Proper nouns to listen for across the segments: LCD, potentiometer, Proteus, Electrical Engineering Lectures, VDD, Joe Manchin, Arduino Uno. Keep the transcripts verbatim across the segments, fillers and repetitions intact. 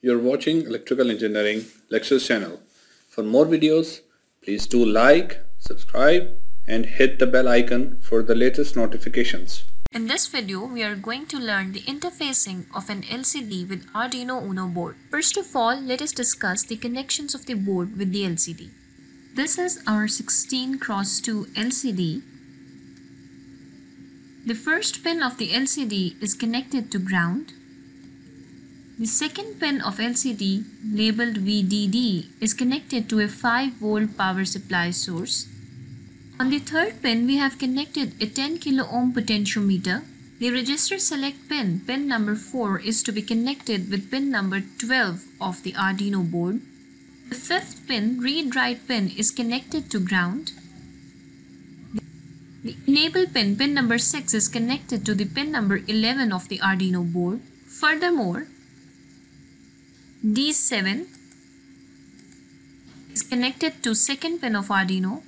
You're watching Electrical Engineering Lectures channel. For more videos, please do like, subscribe and hit the bell icon for the latest notifications. In this video, we are going to learn the interfacing of an L C D with Arduino Uno board. First of all, let us discuss the connections of the board with the L C D. This is our sixteen cross two L C D. The first pin of the L C D is connected to ground. The second pin of L C D, labeled V D D, is connected to a five volt power supply source. On the third pin, we have connected a ten kilo ohm potentiometer. The register select pin, pin number four, is to be connected with pin number twelve of the Arduino board. The fifth pin, read-write pin, is connected to ground. The enable pin, pin number six, is connected to the pin number eleven of the Arduino board. Furthermore, D seven is connected to second pin of Arduino.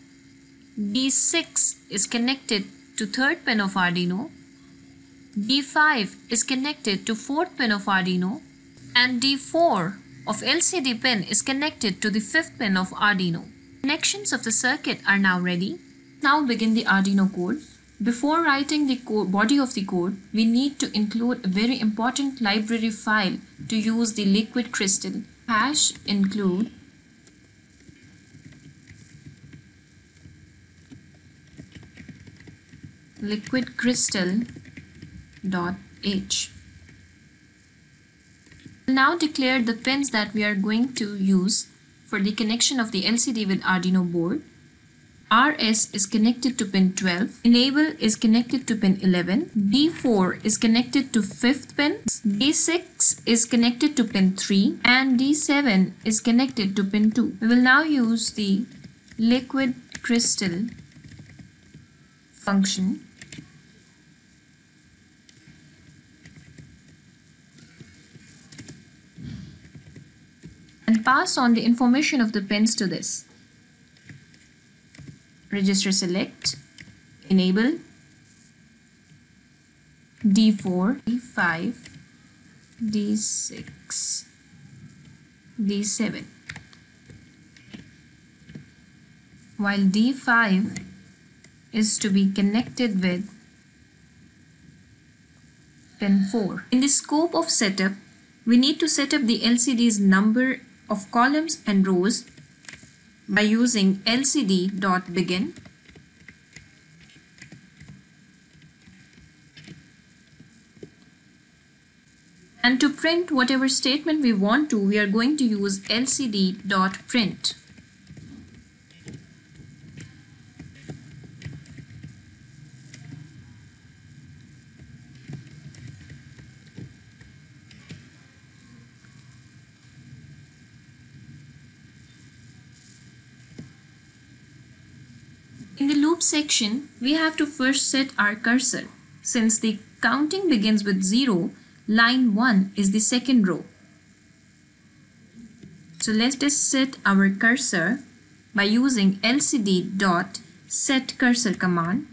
D six is connected to third pin of Arduino, D five is connected to fourth pin of Arduino, and D four of L C D pin is connected to the fifth pin of Arduino. Connections of the circuit are now ready. Now begin the Arduino code. Before writing the body of the code, we need to include a very important library file to use the liquid crystal. Hash include liquid crystal dot h. Now declare the pins that we are going to use for the connection of the L C D with Arduino board. R S is connected to pin twelve, enable is connected to pin eleven, D four is connected to fifth pin, D six is connected to pin three, and D seven is connected to pin two. We will now use the liquid crystal function and pass on the information of the pins to this. Register select, enable, D four, D five, D six, D seven, while D five is to be connected with pin four. In the scope of setup, we need to set up the L C D's number of columns and rows by using L C D dot begin. And to print whatever statement we want to, we are going to use L C D dot print. In the loop section, we have to first set our cursor. Since the counting begins with zero, line one is the second row. So let's just set our cursor by using L C D dot set cursor command.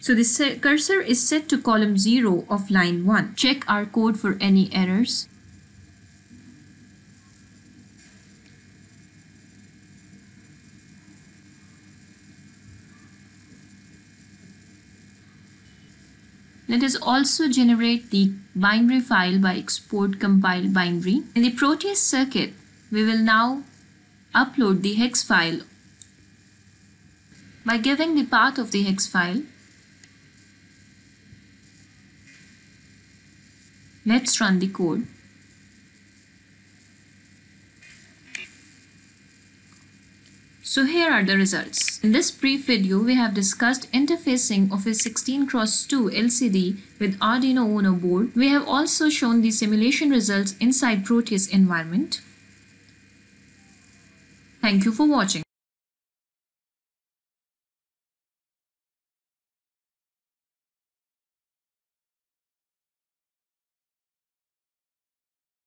So the cursor is set to column zero of line one. Check our code for any errors. Let us also generate the binary file by export compile binary. In the Proteus circuit, we will now upload the hex file by giving the path of the hex file. Let's run the code. So here are the results. In this brief video, we have discussed interfacing of a sixteen cross two L C D with Arduino Uno board. We have also shown the simulation results inside Proteus environment. Thank you for watching.